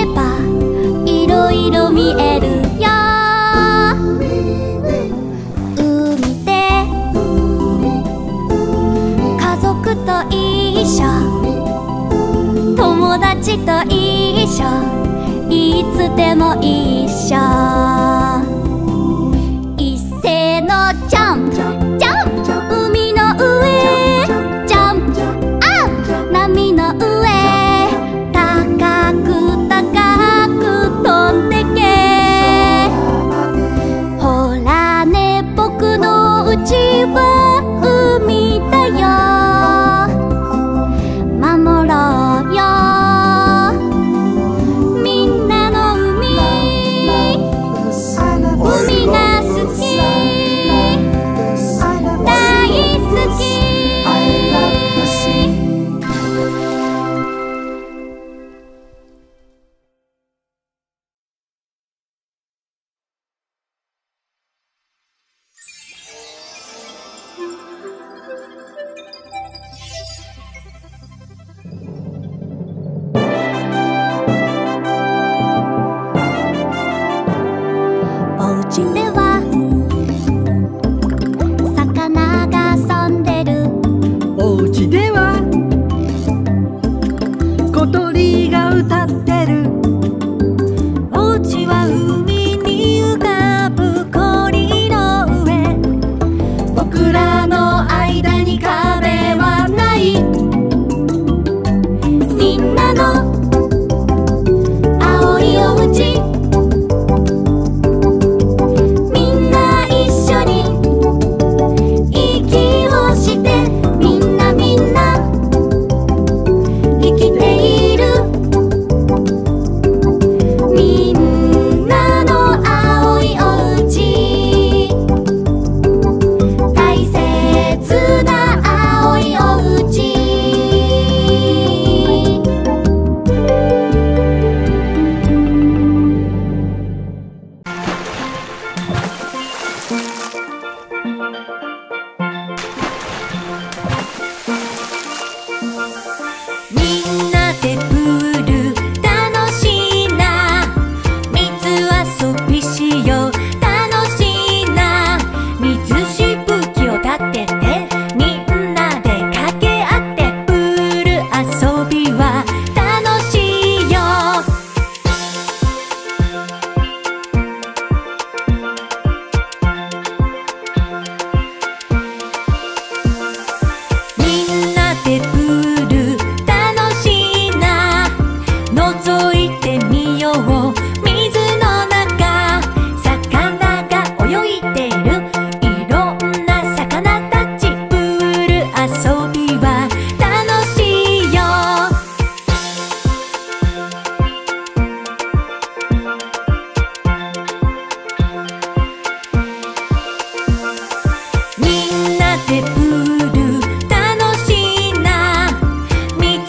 ればいろいろ見えるよ」「海で家族と一緒」「友達と一緒」「いつでも一緒」「一斉のジャンプジャンプ」「海の上ジャンプアップ」「波の上」「楽しいな水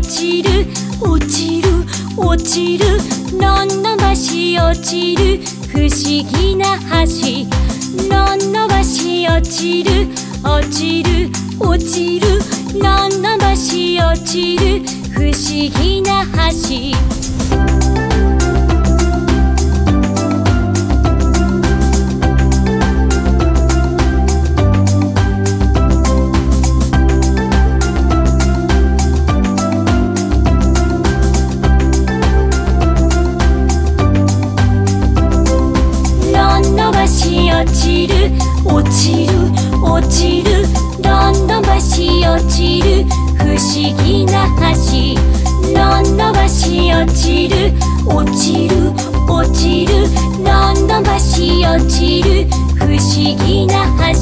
落ちる落ちる落ちるのんのばし落ちる不思議な橋のんのばし落ちる落ちる落ちるのんのばし落ちる不思議な橋落ちる落ちる落ちるどんどんばし落ちる不思議な橋どんどんばし落ちる落ちる落ちるどんどんばし落ちる不思議な橋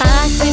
あち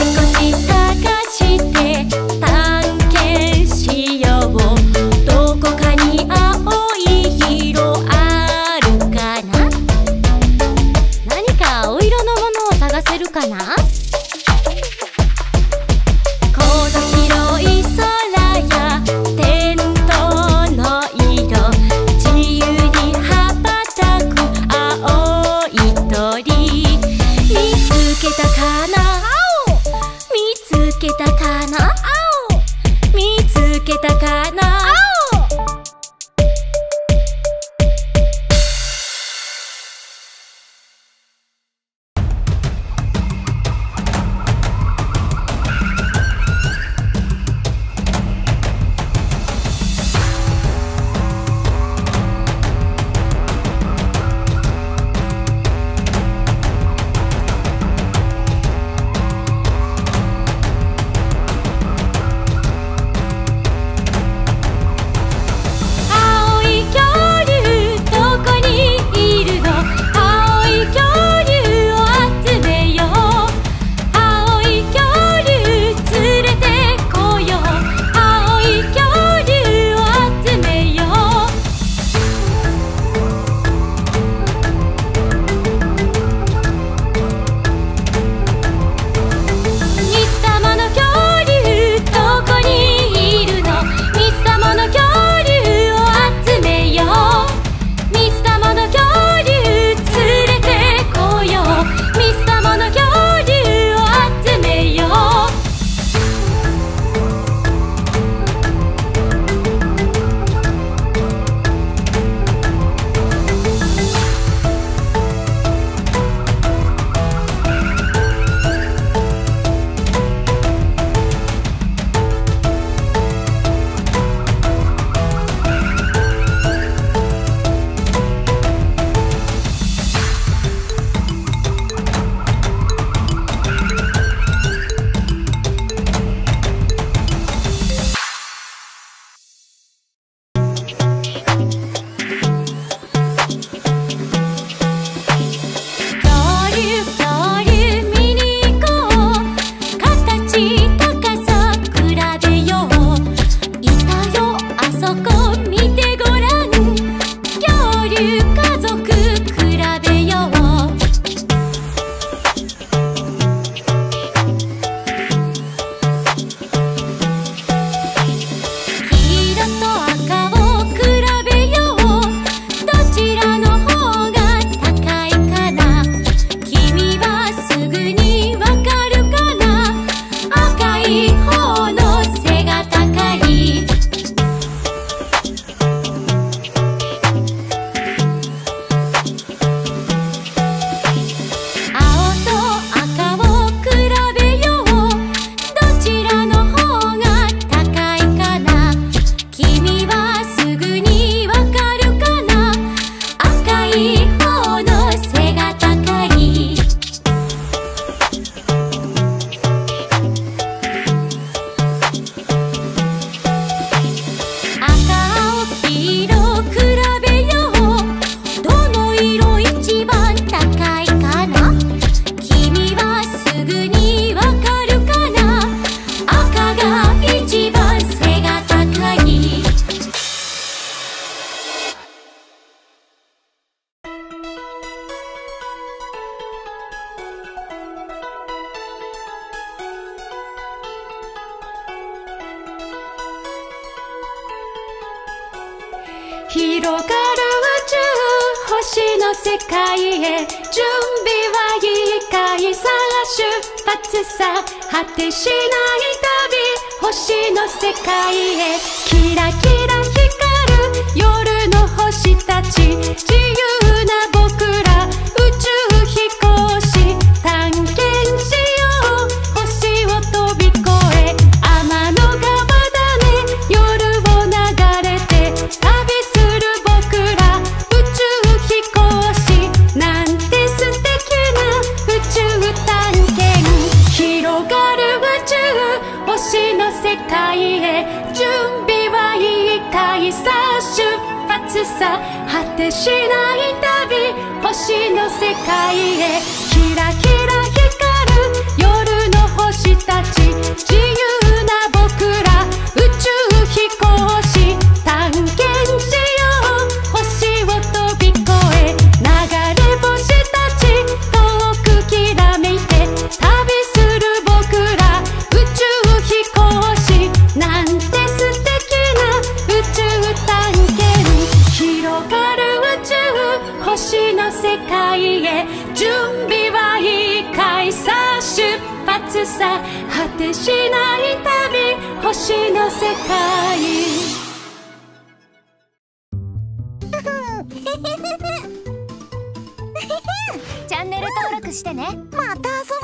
こち探して探検し広がる宇宙星の世界へ、準備はいいかいさあ出発さ、果てしない旅星の世界へ、キラキラ光る夜の星たち、自由な僕ら宇宙飛行士、探検しよう星を飛び越え、天の川だね夜を流れて、旅する僕ら宇宙飛行士、なんて素敵な宇宙探検、広がる宇宙星の世界へ、準備はいいかいさあ出発さ、果てしない旅星の世界へ、キラキラ光る夜の星たち、自由な僕ら宇宙飛行士、探検しよう星を飛び越え、流れ星たち遠くきらめいて、旅する僕ら宇宙飛行士、なんて素敵な宇宙探検、広がる宇宙星の世界へ、準備はいいかいさあ出発さ、果てしない旅星の世界へ。チャンネル登録してね。また遊ぼう。